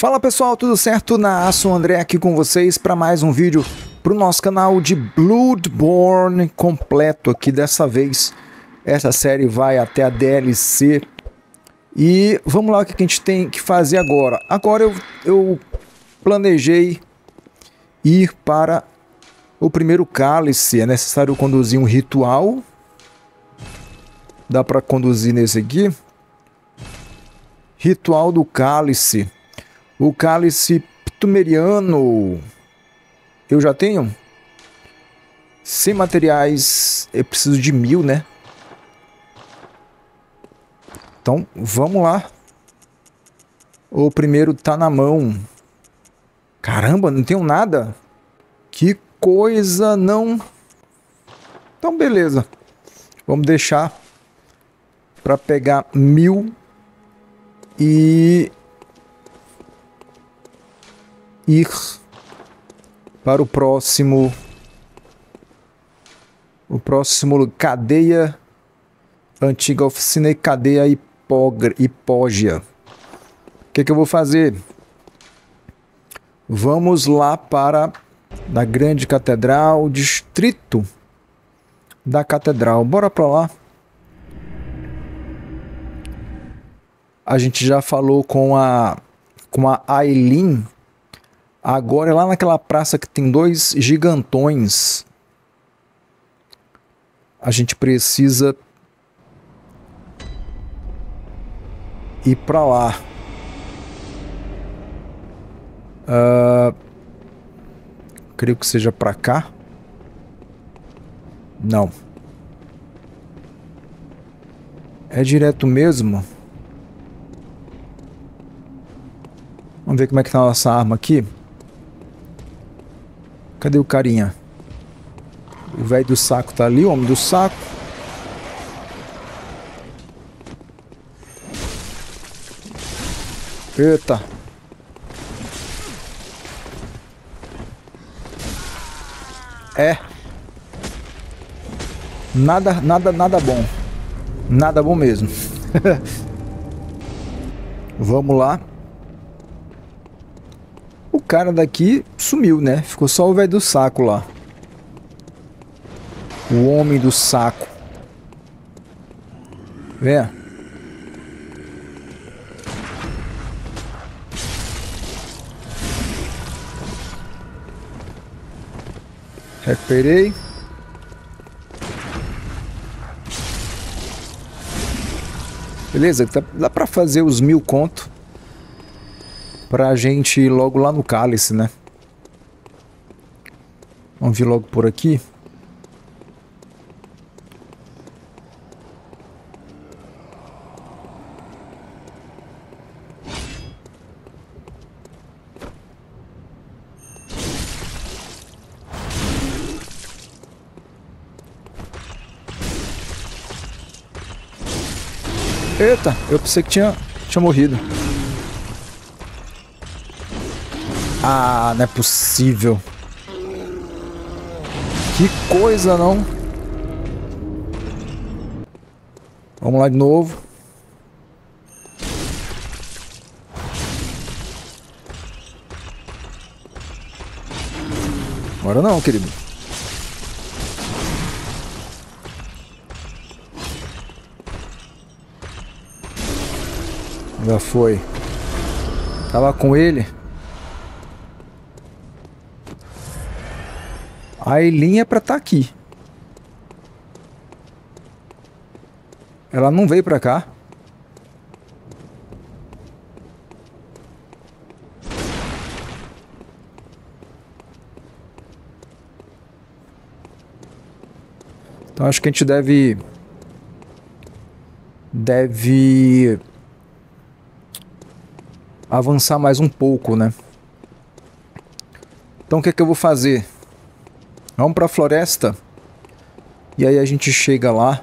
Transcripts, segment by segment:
Fala pessoal, tudo certo? Naasson André aqui com vocês para mais um vídeo para o nosso canal de Bloodborne completo aqui dessa vez. Essa série vai até a DLC e vamos lá o que a gente tem que fazer agora. Agora eu planejei ir para o primeiro cálice. É necessário conduzir um ritual. Dá para conduzir nesse aqui. Ritual do cálice. O cálice ptumeriano eu já tenho. Sem materiais eu preciso de 1000, né? Então vamos lá. O primeiro tá na mão. Caramba, não tenho nada. Que coisa, não. Então beleza. Vamos deixar para pegar 1000 e ir para o próximo cadeia, antiga oficina e cadeia hipógia. O que eu vou fazer? Vamos lá para a grande catedral, distrito da catedral. Bora para lá. A gente já falou com a Aileen. Agora é lá naquela praça que tem 2 gigantões. A gente precisa ir pra lá. Creio que seja pra cá. Não. É direto mesmo. Vamos ver como é que tá a nossa arma aqui. Cadê o carinha? O velho do saco tá ali, o homem do saco. Eita. É. Nada bom. Nada bom mesmo. Vamos lá. O cara daqui sumiu, né? Ficou só o velho do saco lá. O homem do saco. Vem. Recuperei. Beleza, dá pra fazer os 1000 conto. Pra gente ir logo lá no cálice, né? Vamos vir logo por aqui. Eita, eu pensei que tinha morrido. Ah, não é possível. Que coisa, não. Vamos lá de novo. Agora não, querido. Já foi. Tava com ele. A Aileen é pra estar aqui. Ela não veio pra cá. Então acho que a gente deve avançar mais um pouco, né? Então o que é que eu vou fazer? Vamos para a floresta e aí a gente chega lá.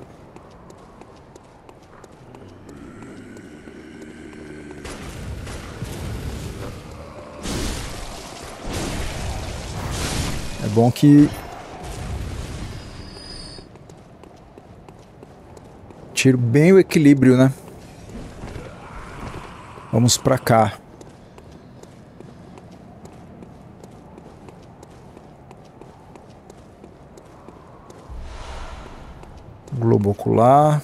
É bom que tiro bem o equilíbrio, né? Vamos para cá. globo ocular.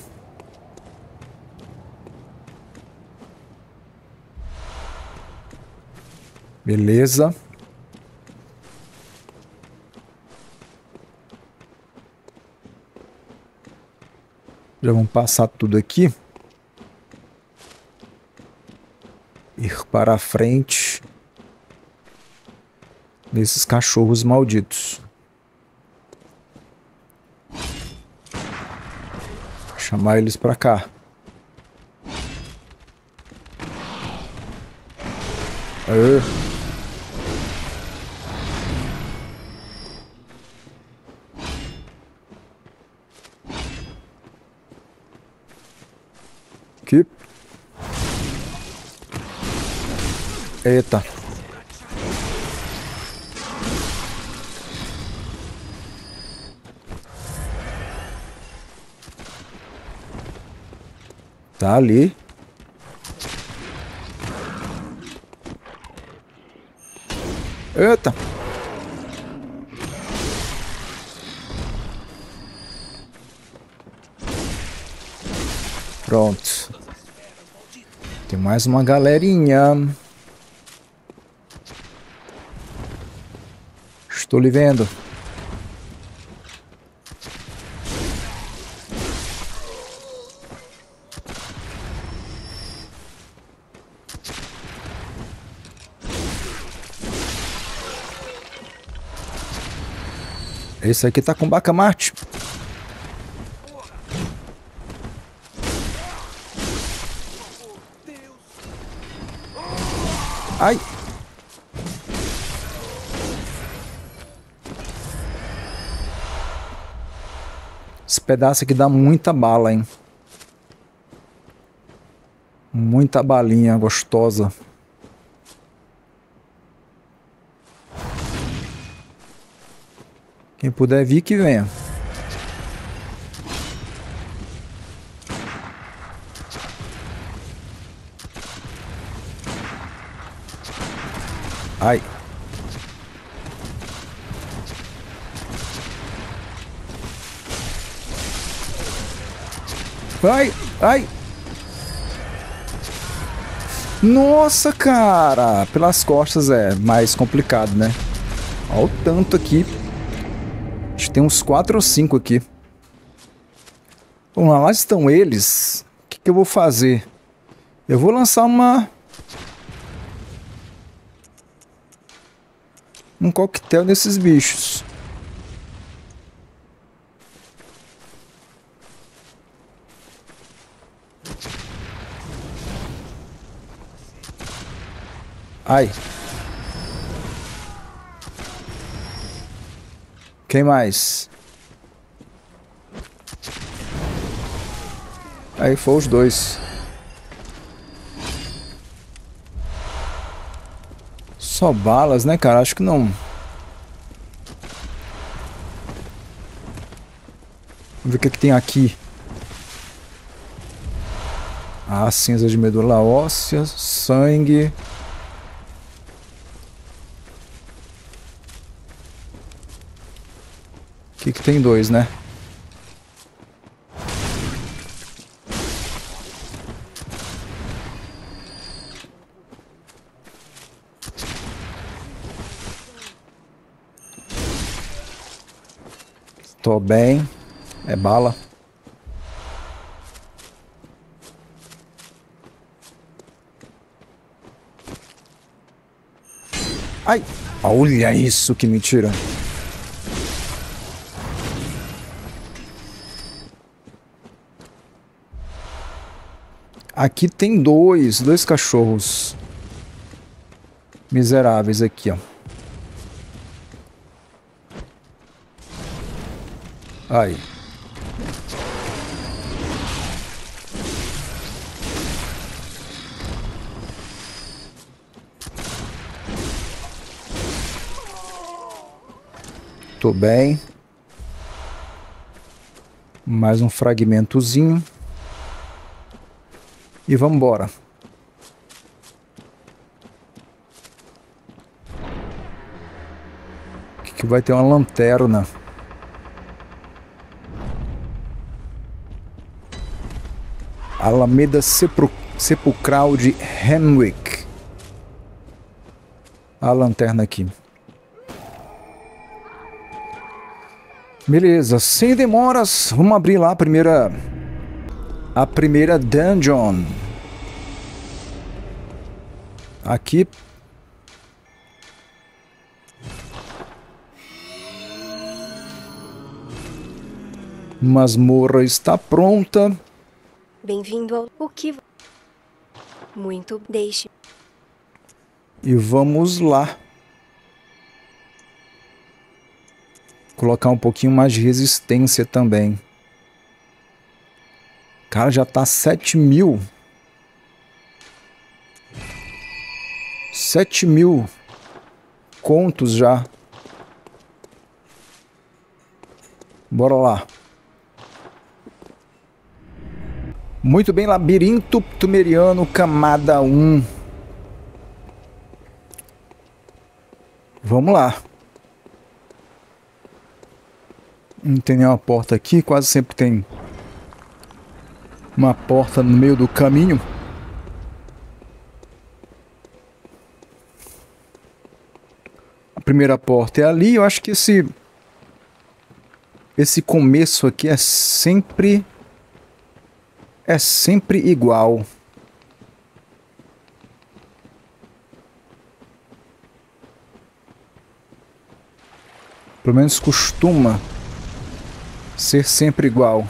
Beleza. Já vamos passar tudo aqui. Ir para a frente desses cachorros malditos. Vou chamar eles para cá. Aê. Eita. Tá ali. Eita. Pronto. Tem mais uma galerinha. Estou lhe vendo. Esse aqui tá com bacamarte. Ai. Esse pedaço aqui dá muita bala, hein? Muita balinha gostosa. Quem puder vir, que venha. Ai. Ai, ai. Nossa, cara. Pelas costas é mais complicado, né? Olha o tanto aqui. Acho que tem uns 4 ou 5 aqui. Vamos lá, lá estão eles. O que eu vou fazer? Eu vou lançar uma... um coquetel desses bichos. Ai. Quem mais? Aí foi os dois. Só balas, né, cara? Acho que não. Vamos ver o que, é que tem aqui. Ah, cinza de medula óssea, sangue. O que tem dois, né? Tô bem, é bala. Ai, olha isso, que mentira. Aqui tem dois cachorros miseráveis aqui, ó. Aí. Tô bem. Mais um fragmentozinho. E vamos embora. Aqui que vai ter uma lanterna. Alameda Sepulcral de Henwick. A lanterna aqui. Beleza, sem demoras, vamos abrir lá a primeira dungeon. Aqui. Masmorra está pronta. Bem-vindo ao o que muito deixe. E vamos lá. Colocar um pouquinho mais de resistência também. Cara, já tá 7.000. 7.000 contos já. Bora lá. Muito bem, Labirinto Pthumeriano, camada 1. Vamos lá. Não tem nenhuma porta aqui, quase sempre tem uma porta no meio do caminho. A primeira porta é ali, eu acho que esse começo aqui é sempre... é sempre igual. Pelo menos costuma ser sempre igual.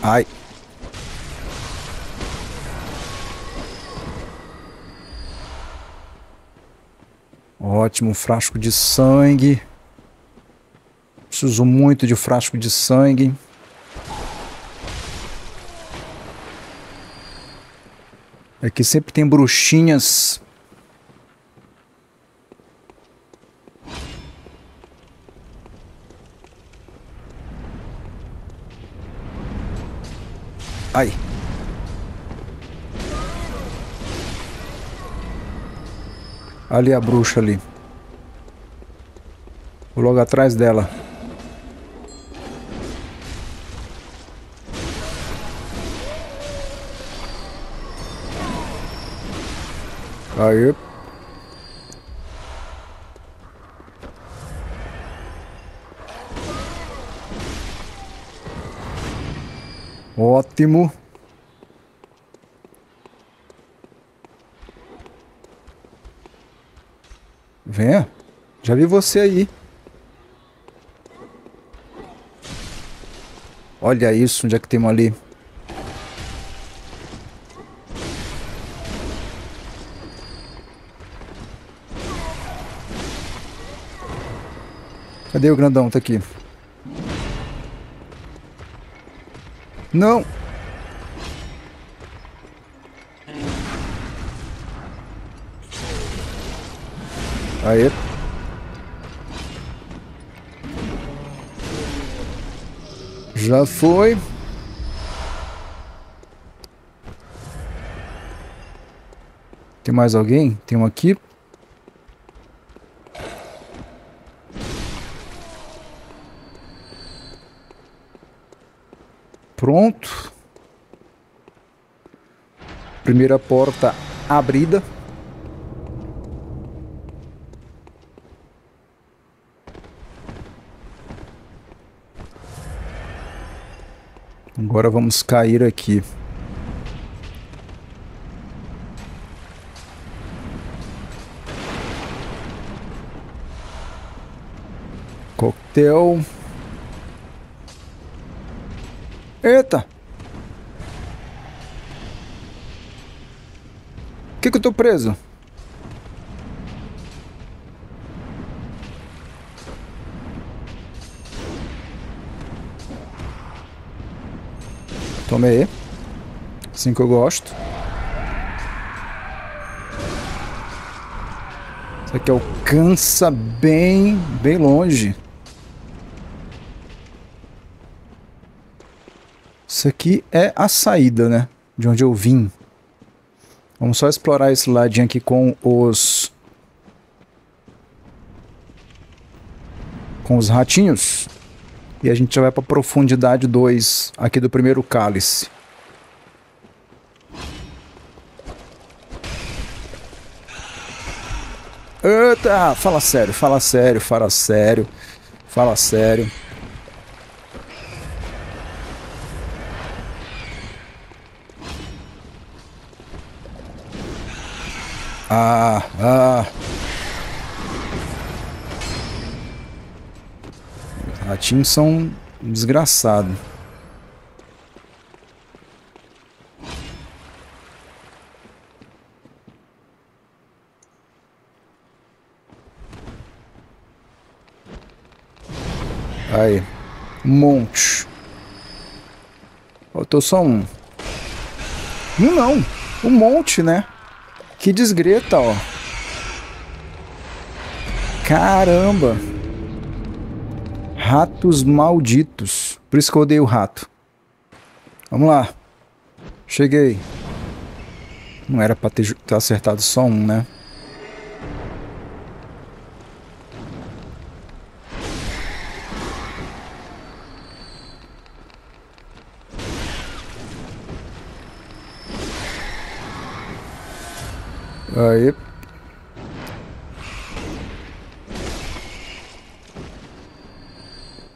Ai. Ótimo, frasco de sangue. Preciso muito de frasco de sangue. Aqui sempre tem bruxinhas. Ai. Ali a bruxa ali. Vou logo atrás dela. Aí. Ótimo. Venha. Já vi você aí. Olha isso, onde é que tem uma ali? Cadê o grandão? Tá aqui. Não! Aê! Já foi. Tem mais alguém? Tem um aqui. Pronto. Primeira porta abrida. Agora vamos cair aqui. Coquetel. Eita! Por que eu tô preso? Tomei. Assim que eu gosto. Isso aqui alcança bem, bem longe. Isso aqui é a saída, né? De onde eu vim. Vamos só explorar esse ladinho aqui com os com os ratinhos. E a gente já vai para a profundidade 2 aqui do primeiro cálice. Eita, fala sério, fala sério, fala sério, fala sério. Os ratinhos são desgraçados. Aí, um monte. Faltou só um. Um não, um monte, né? Que desgreta, ó. Caramba. Ratos malditos. Por isso que eu odeio o rato. Vamos lá. Cheguei. Não era pra ter acertado só um, né? Aí.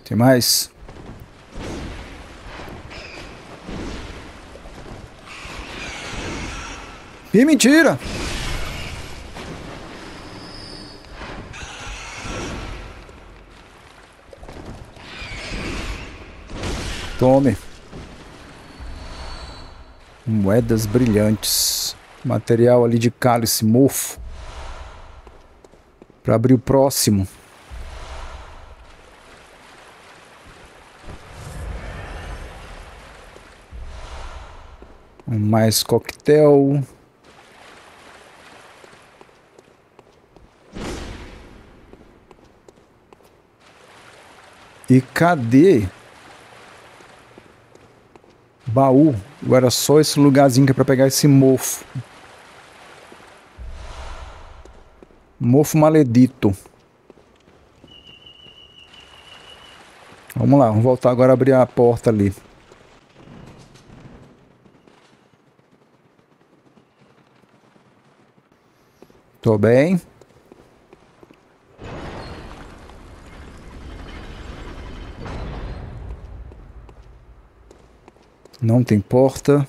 Tem mais? Ih, mentira! Tome. Moedas brilhantes. Material ali de cálice mofo para abrir o próximo. Mais coquetel. E cadê? Baú. Agora só esse lugarzinho que é para pegar esse mofo. Mofo maledito. Vamos lá, vamos voltar agora a abrir a porta ali. Tô bem. Não tem porta.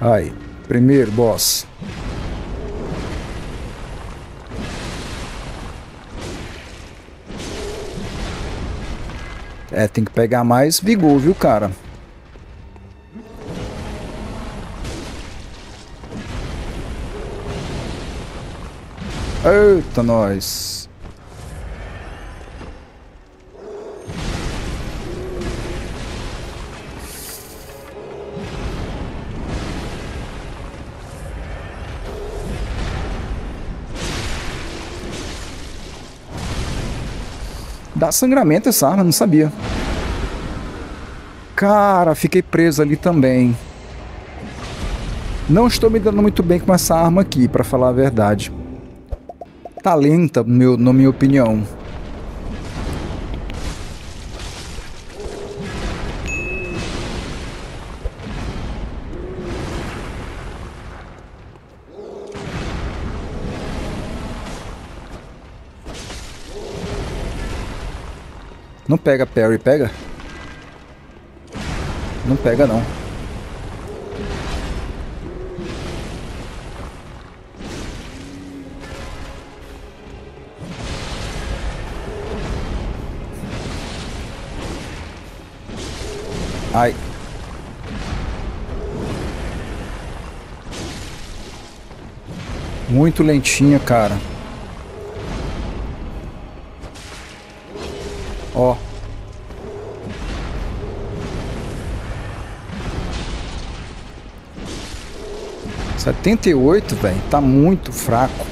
Aí, primeiro boss. É, tem que pegar mais vigor, viu, cara? Eita, nós. Dá sangramento essa arma, não sabia. Cara, fiquei preso ali também. Não estou me dando muito bem com essa arma aqui, pra falar a verdade. Tá lenta, na minha opinião. Não pega, Perry, pega? Não pega, não. Ai. Muito lentinha, cara. Ó. Oh. 78, velho. Tá muito fraco.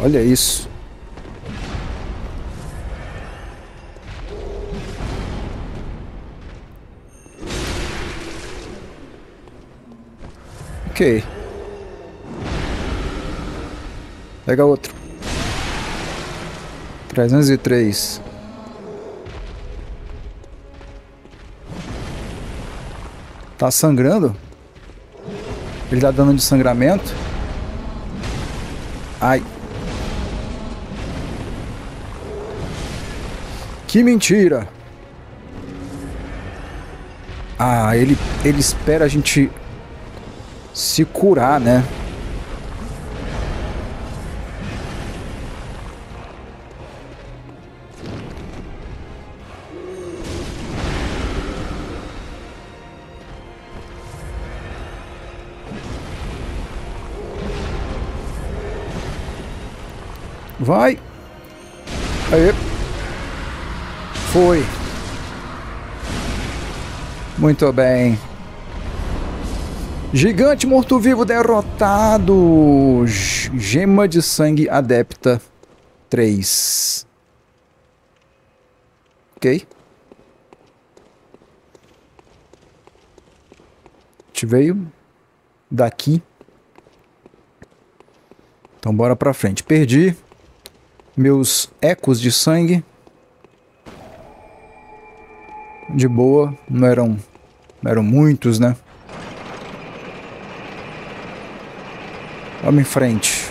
Olha isso. Ok. Pega outro. 303. Tá sangrando? Ele dá dano de sangramento? Ai. Que mentira! Ah, ele espera a gente se curar, né? Vai! Aê! Foi! Muito bem! Gigante morto-vivo derrotado! Gema de sangue adepta 3. Ok. A gente veio daqui. Então bora pra frente. Perdi meus ecos de sangue. De boa, não eram muitos, né? Vamos em frente.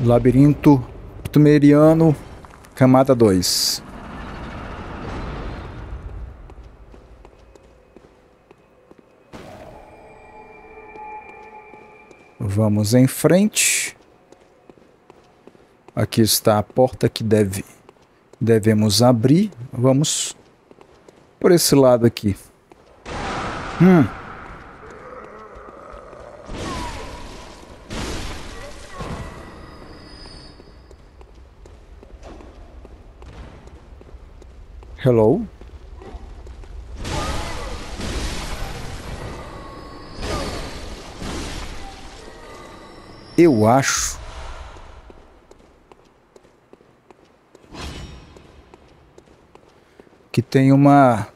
Labirinto Pthumeriano, camada 2. Vamos em frente. Aqui está a porta que devemos abrir. Vamos por esse lado aqui. Hello? Eu acho que tem uma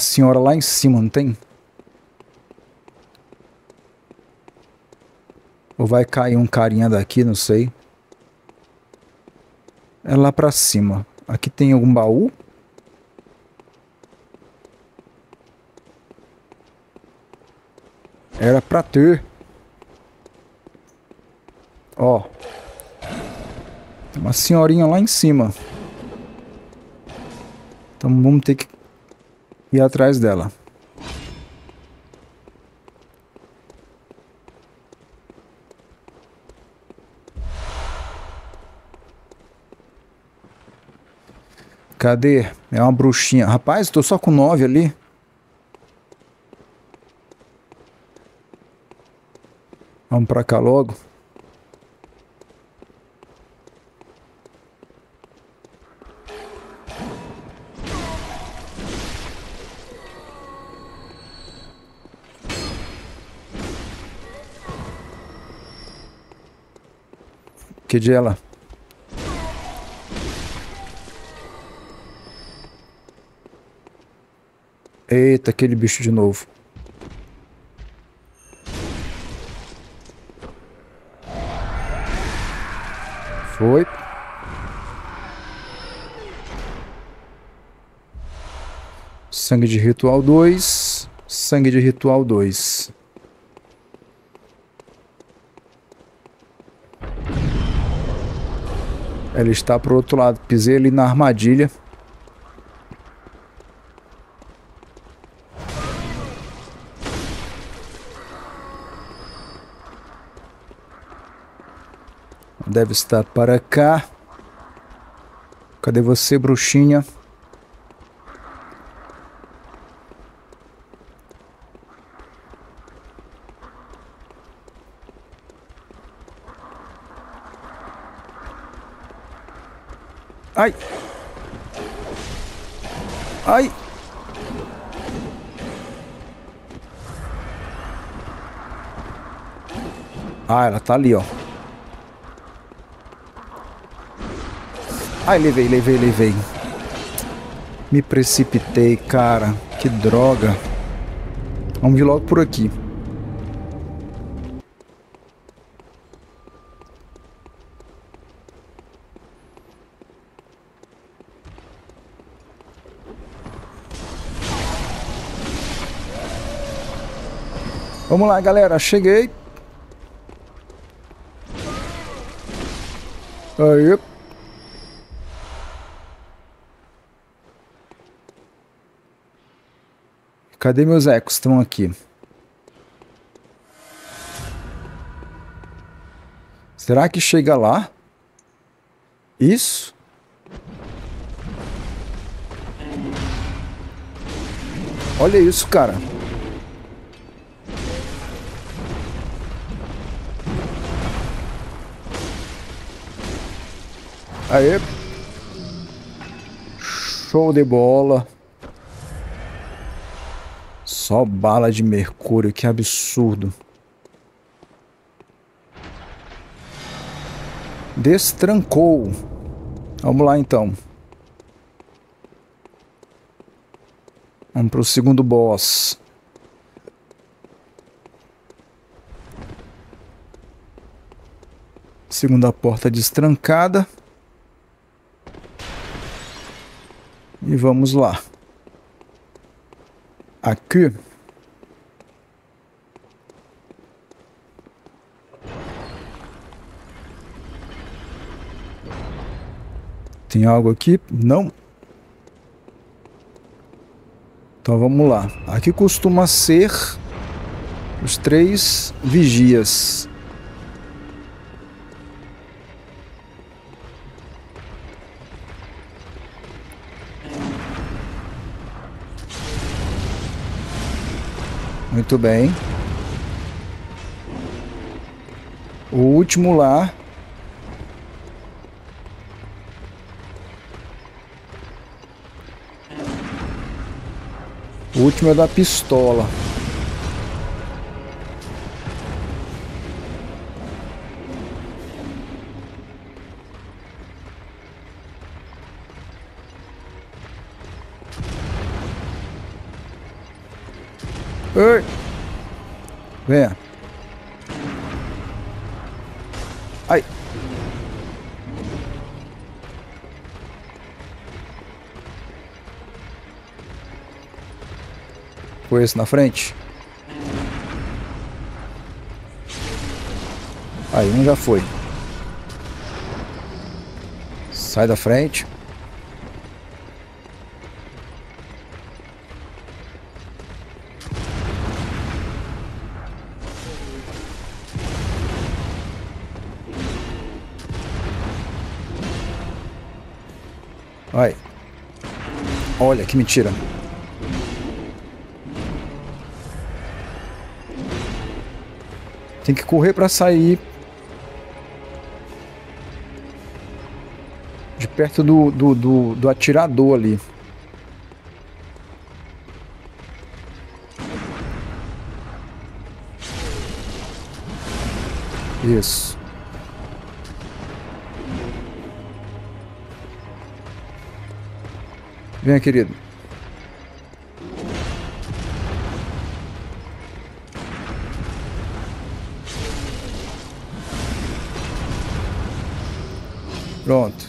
senhora lá em cima, não tem? Ou vai cair um carinha daqui, não sei. É lá pra cima. Aqui tem algum baú? Era pra ter. Ó. Tem uma senhorinha lá em cima. Então vamos ter que ir atrás dela. Cadê? É uma bruxinha. Rapaz, tô só com 9 ali. Vamos pra cá logo. Que dia ela? Eita, aquele bicho de novo. Foi. Sangue de ritual 2. Sangue de ritual 2. Ela está pro outro lado. Pisei ali na armadilha. Deve estar para cá. Cadê você, bruxinha? Ai! Ai! Ah, ela tá ali, ó. Ai, levei. Me precipitei, cara. Que droga. Vamos vir logo por aqui. Vamos lá, galera. Cheguei. Aí. Cadê meus ecos? Estão aqui. Será que chega lá? Isso? Olha isso, cara. Aê. Show de bola. Só bala de mercúrio, que absurdo. Destrancou. Vamos lá então. Vamos pro segundo boss. Segunda porta destrancada. E vamos lá. Aqui. Tem algo aqui? Não. Então vamos lá. Aqui costuma ser os 3 vigias. Muito bem. O último lá. O último é da pistola. Ei. Venha. Ai. Foi esse na frente? Aí, um já foi. Sai da frente. Vai. Olha, que mentira. Tem que correr para sair de perto do atirador ali. Isso. Venha, querido. Pronto.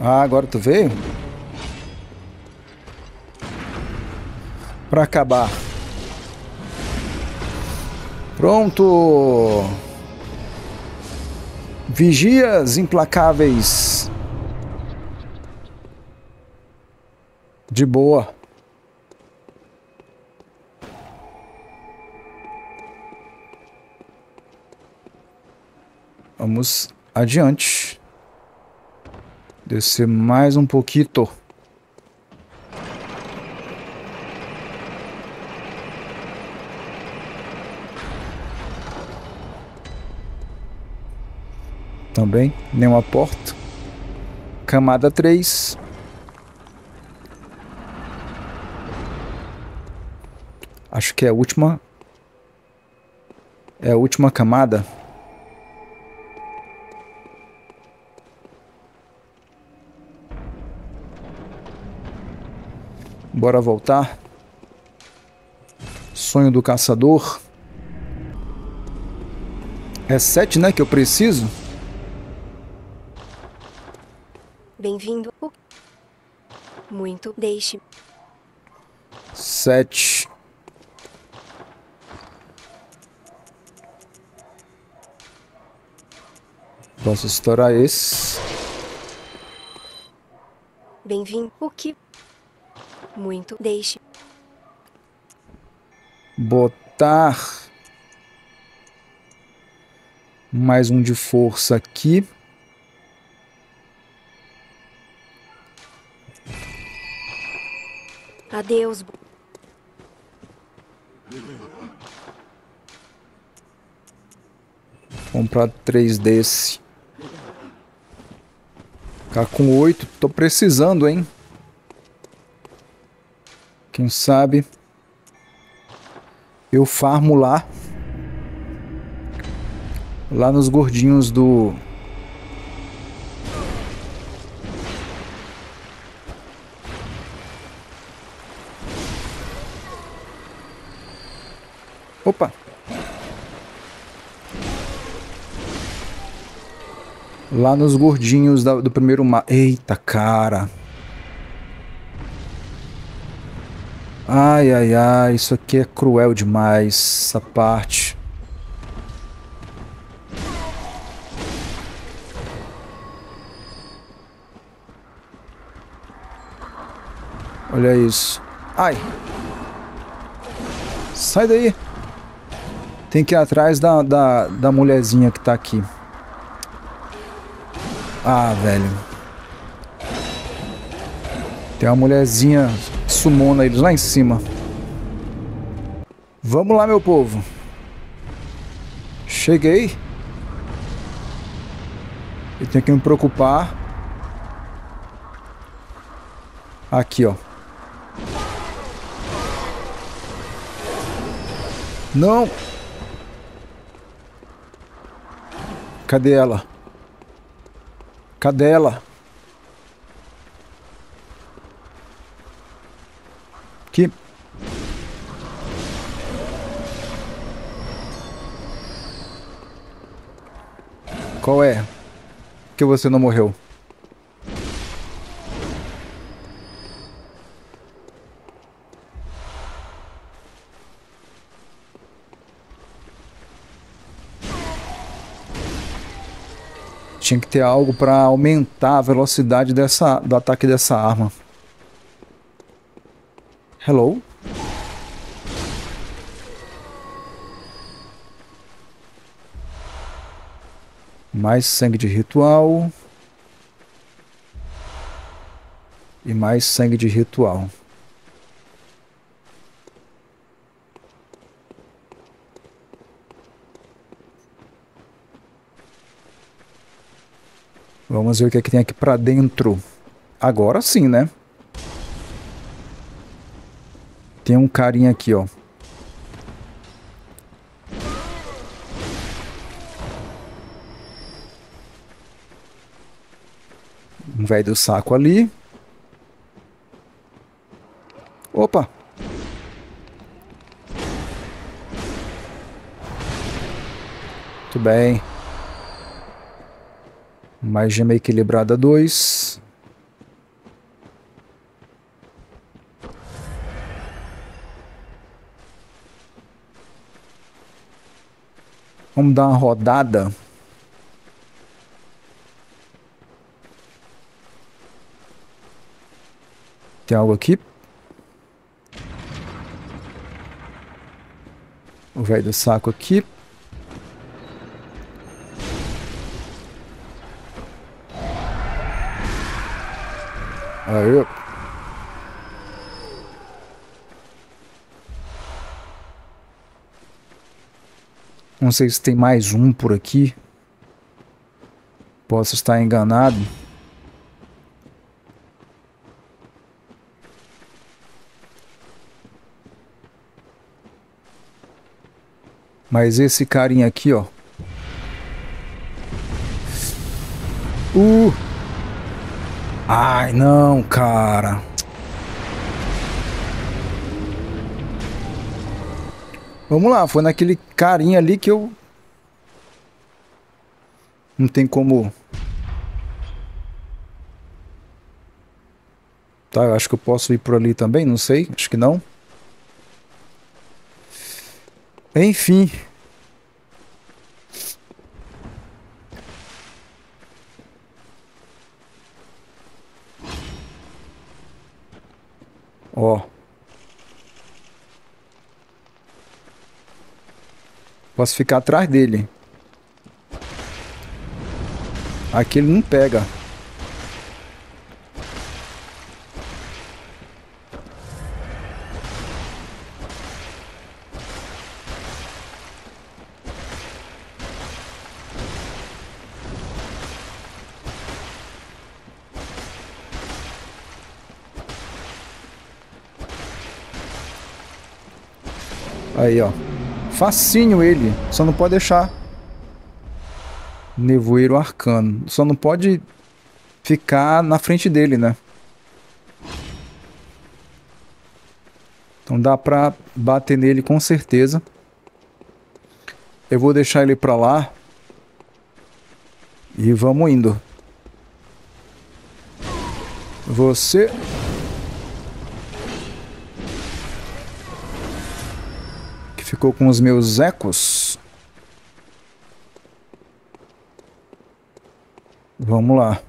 Ah, agora tu veio? Pra acabar. Pronto! Vigias implacáveis. De boa. Vamos adiante. Descer mais um pouquinho. também, nenhuma porta. Camada 3. Acho que é a última. É a última camada. Bora voltar. Sonho do caçador. É 7, né, que eu preciso? Bem-vindo. Muito. Deixe. 7. Posso estourar esse. Bem-vindo. O que? Muito. Deixe. Botar mais um de força aqui. Adeus. Comprar 3 desse. Ficar com 8. Tô precisando, hein? Quem sabe eu farmo lá. Lá nos gordinhos do... Opa! Lá nos gordinhos do primeiro mar. Eita, cara! Ai, ai, ai, isso aqui é cruel demais, essa parte. Olha isso. Ai! Sai daí! Tem que ir atrás da mulherzinha que tá aqui. Ah, velho. Tem uma mulherzinha sumona eles lá em cima. Vamos lá, meu povo. Cheguei. Eu tenho que me preocupar. Aqui, ó. Não! Cadê ela? Cadê ela? Aqui. Qual é? Que você não morreu? Tinha que ter algo para aumentar a velocidade do ataque dessa arma. Hello? Mais sangue de ritual. E mais sangue de ritual. Vamos ver o que é que tem aqui pra dentro. Agora sim, né? Tem um carinha aqui, ó. Um velho do saco ali. Opa! Muito bem. Mais gema equilibrada 2. Vamos dar uma rodada. Tem algo aqui? O velho do saco aqui. Aí. Não sei se tem mais um por aqui. Posso estar enganado. Mas esse carinha aqui, ó. Ai, não, cara. Vamos lá, foi naquele carinha ali que eu... Não tem como... Tá, eu acho que eu posso ir por ali também, não sei, acho que não. Enfim. Ó. Posso ficar atrás dele. Aqui ele não pega. Aí, ó. Facinho ele. Só não pode deixar. Nevoeiro arcano. Só não pode ficar na frente dele, né? Então dá pra bater nele com certeza. Eu vou deixar ele pra lá. E vamos indo. Você... Ficou com os meus ecos. Vamos lá.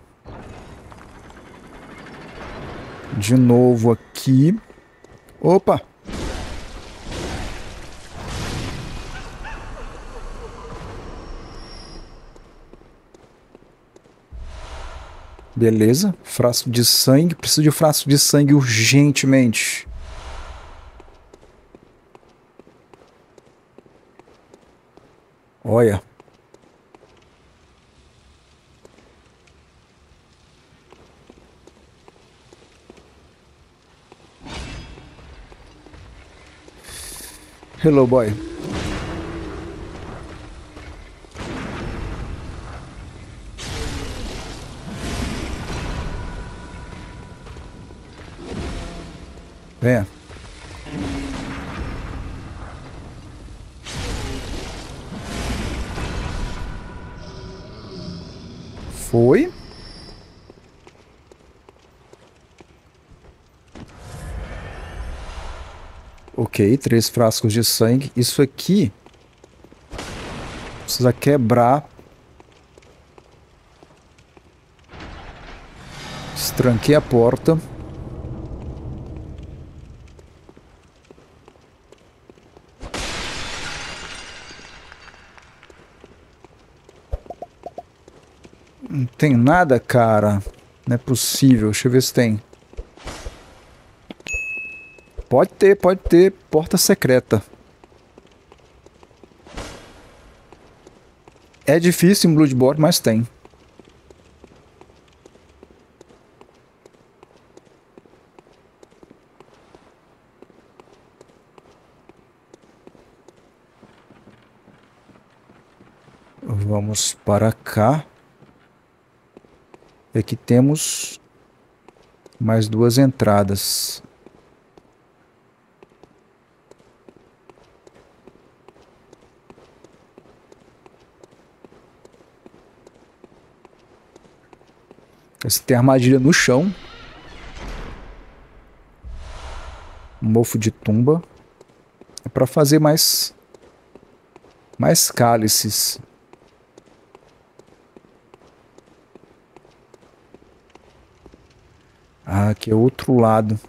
De novo aqui. Opa! Beleza. Frasco de sangue. Preciso de frasco de sangue urgentemente. Olha. Hello, boy. Venha. Foi. Ok, 3 frascos de sangue. Isso aqui precisa quebrar. Destranquei a porta. Tem nada, cara. Não é possível. Deixa eu ver se tem. Pode ter, pode ter. Porta secreta. É difícil em Bloodborne, mas tem. Vamos para cá. E aqui temos mais 2 entradas. Esse tem armadilha no chão. Mofo de tumba. É para fazer mais cálices. Ah, aqui é outro lado.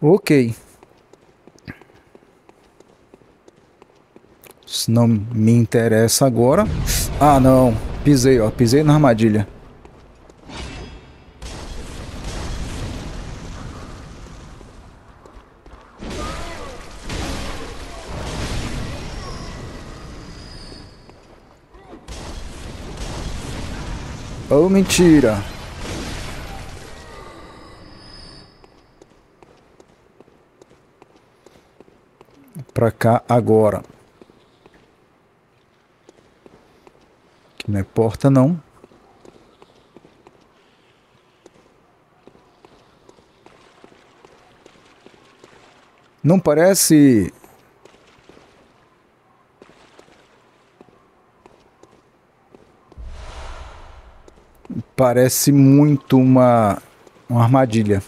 Ok. Isso não me interessa agora. Ah, não. Pisei, ó. Pisei na armadilha. Oh, mentira! Pra cá agora. Aqui não é porta, não. Não parece... Parece muito uma armadilha.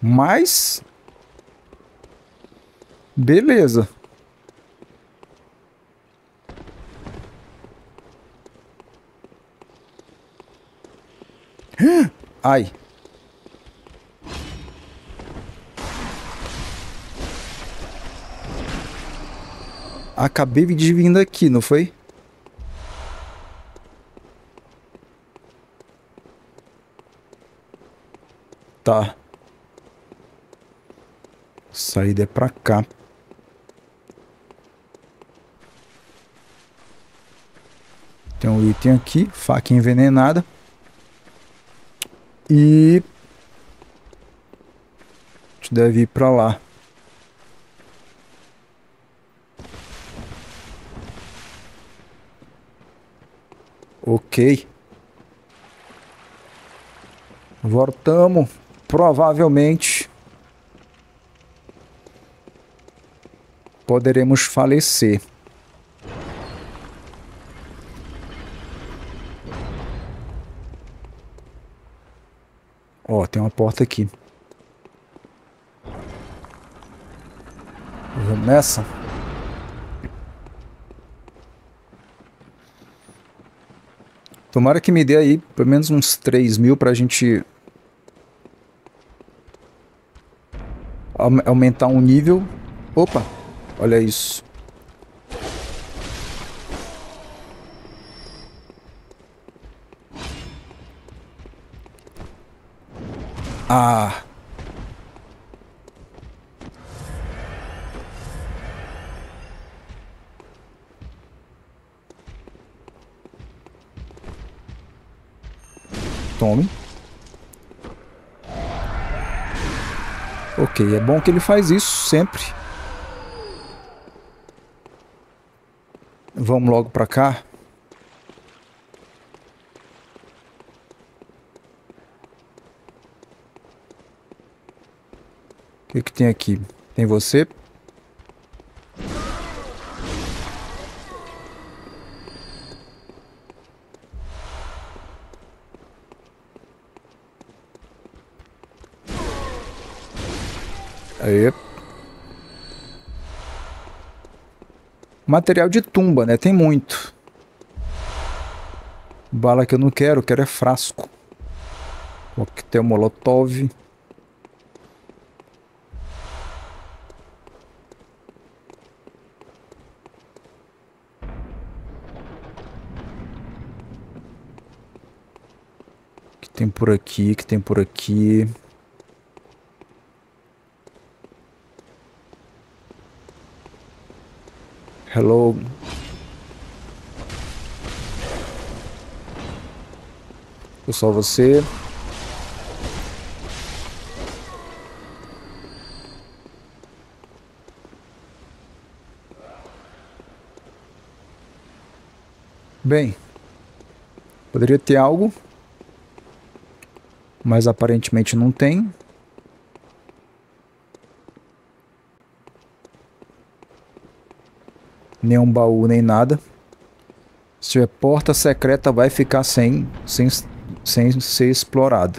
Mas... beleza. Ai. Acabei me desviando aqui, não foi? Tá. A saída é pra cá. Tem um item aqui, faca envenenada. E... a gente deve ir pra lá. Ok. Voltamos. Provavelmente... poderemos falecer. Ó, tem uma porta aqui. Vamos nessa. Tomara que me dê aí pelo menos uns 3.000 pra gente aumentar um nível. Opa, olha isso. Ah. Tome. Ok, é bom que ele faz isso sempre. Vamos logo pra cá. O que que tem aqui? Tem você? Aí. Material de tumba, né? Tem muito. Bala que eu não quero, quero é frasco. Coquetel molotov. Tem por aqui, que tem por aqui. Hello. Eu só você. Bem, poderia ter algo. Mas aparentemente não tem. Nenhum baú, nem nada. Se tiver porta secreta, vai ficar sem ser explorado.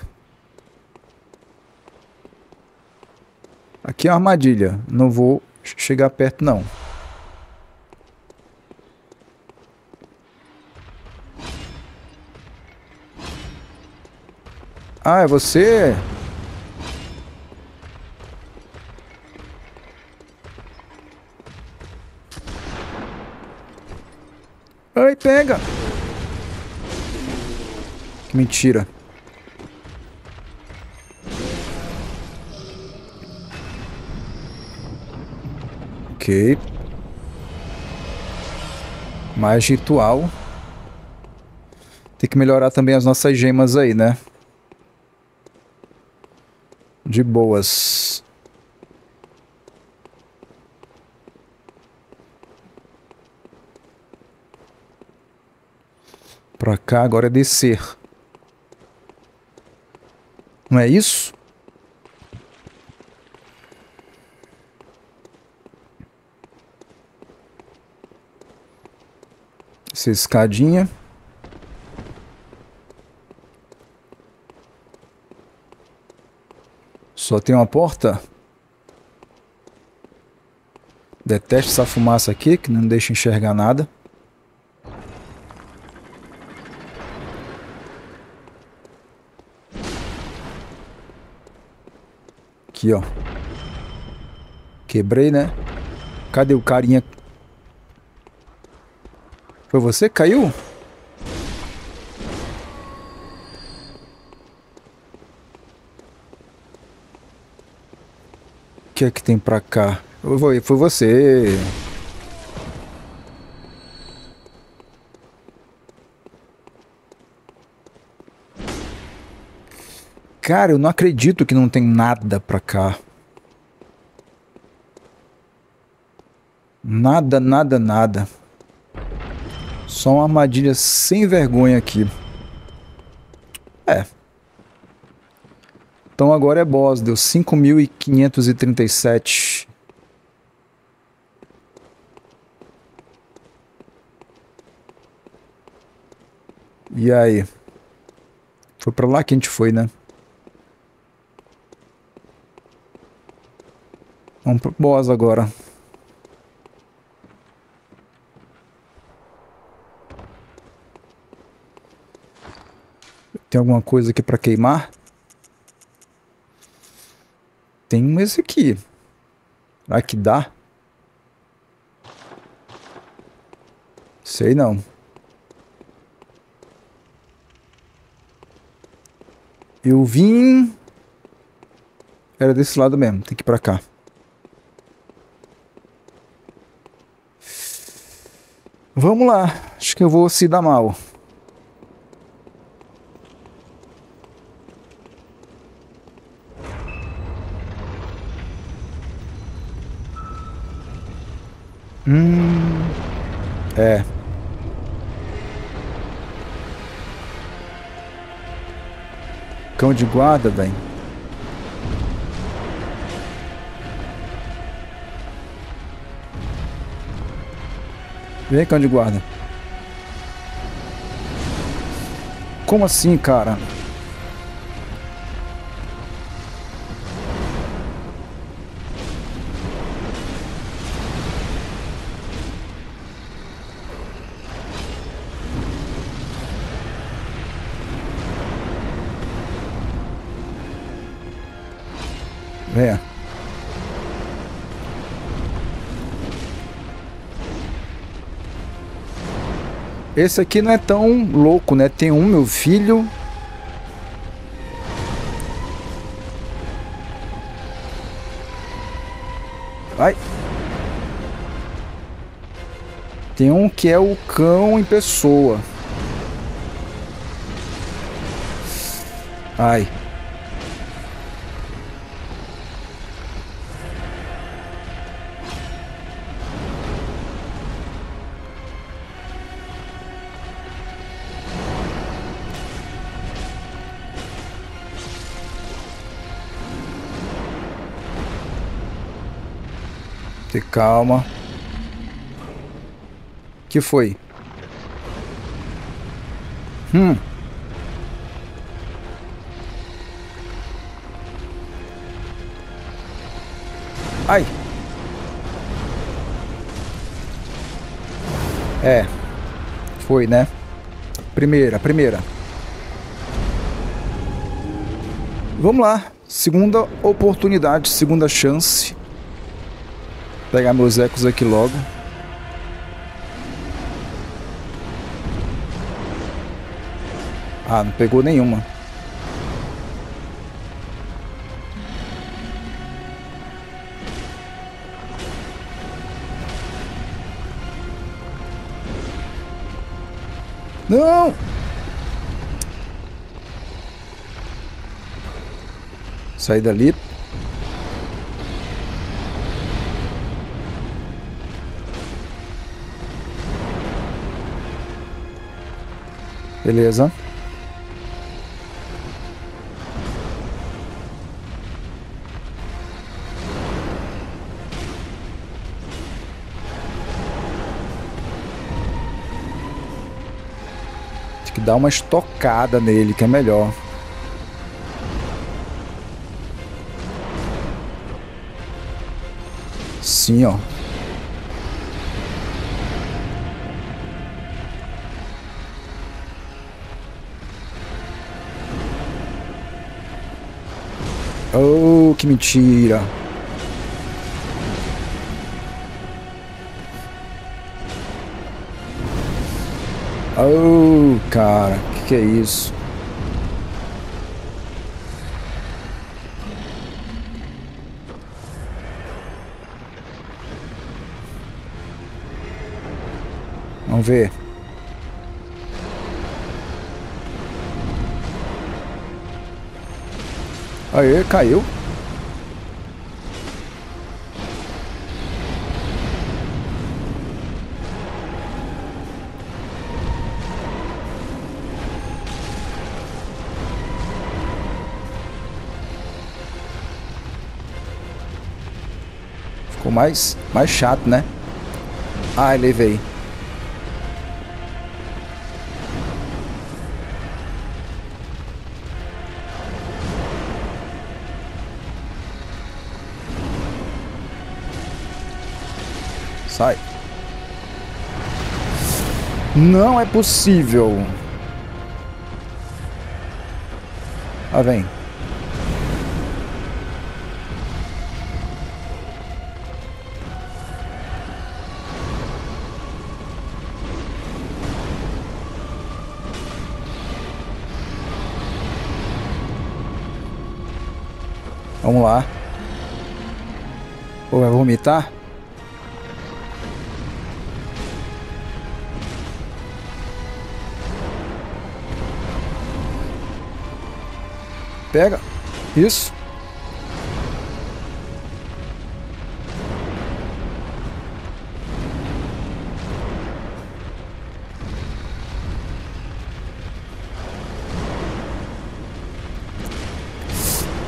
Aqui é uma armadilha. Não vou chegar perto, não. Ah, é você? Ai, pega! Que mentira. Ok. Mais ritual. Tem que melhorar também as nossas gemas aí, né? De boas. Pra cá agora é descer. Não é isso? Essa escadinha. Só tem uma porta. Detesto essa fumaça aqui, que não deixa enxergar nada. Aqui, ó. Quebrei, né? Cadê o carinha? Foi você que caiu? O que é que tem pra cá? Foi você. Cara, eu não acredito que não tem nada pra cá. Nada, nada, nada. Só uma armadilha sem vergonha aqui. É. Então agora é boss. Deu 5.537. E aí? Foi pra lá que a gente foi, né? Vamos pro boss agora. Tem alguma coisa aqui pra queimar? Tem esse aqui. Será que dá? Sei não. Eu vim... Era desse lado mesmo, tem que ir pra cá. Vamos lá, acho que eu vou se dar mal. É. Cão de guarda, velho. Vem, cão de guarda. Como assim, cara? Venha. Esse aqui não é tão louco, né? Tem um, meu filho. Ai. Tem um que é o cão em pessoa. Ai. Calma. Que foi? Ai. É. Foi, né? Primeira. Vamos lá. Segunda oportunidade, segunda chance. Pegar meus ecos aqui logo. Ah, não pegou nenhuma. Não! Sair dali. Beleza. Tem que dar uma estocada nele, que é melhor. Sim, ó. Oh, que mentira. Oh, cara, que é isso? Vamos ver. Aê, caiu. Ficou mais chato, né? Ah, ele veio. Sai. Não é possível. Ah, vem. Vamos lá. Ou vai vomitar? Pega. Isso.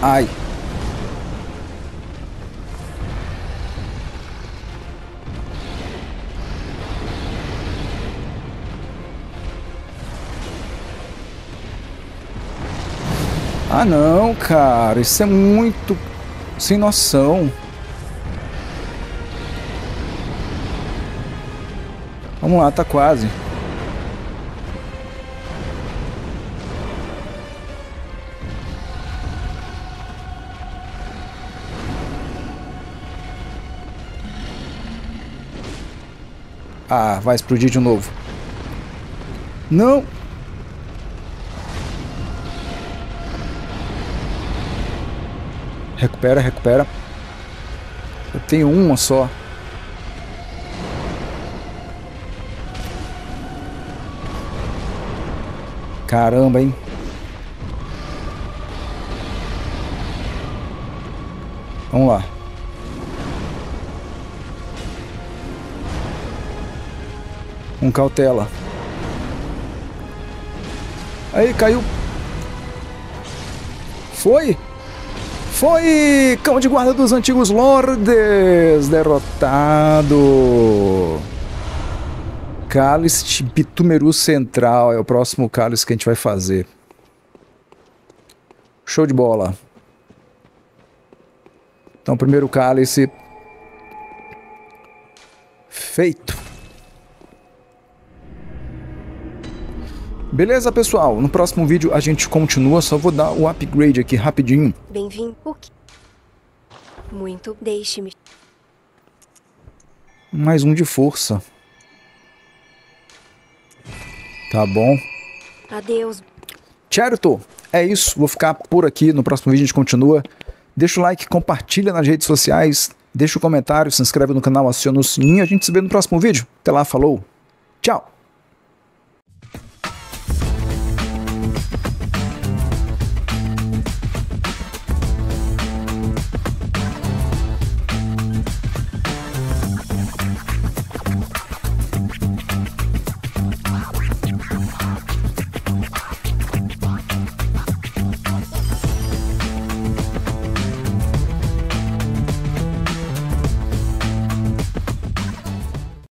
Ai. Ah não, cara, isso é muito sem noção. Vamos lá, tá quase. Ah, vai explodir de novo. Não. Recupera, recupera. Eu tenho uma só. Caramba, hein? Vamos lá. Com cautela. Aí, caiu. Foi? Foi! Cão de guarda dos antigos lordes! Derrotado! Cálice Pthumeru central. É o próximo cálice que a gente vai fazer. Show de bola. Então, primeiro cálice. Feito. Beleza, pessoal? No próximo vídeo a gente continua, só vou dar o upgrade aqui rapidinho. Bem-vindo. Muito, deixe-me. Mais um de força. Tá bom. Adeus. Certo, é isso. Vou ficar por aqui. No próximo vídeo a gente continua. Deixa o like, compartilha nas redes sociais, deixa o comentário, se inscreve no canal, aciona o sininho. A gente se vê no próximo vídeo. Até lá, falou. Tchau.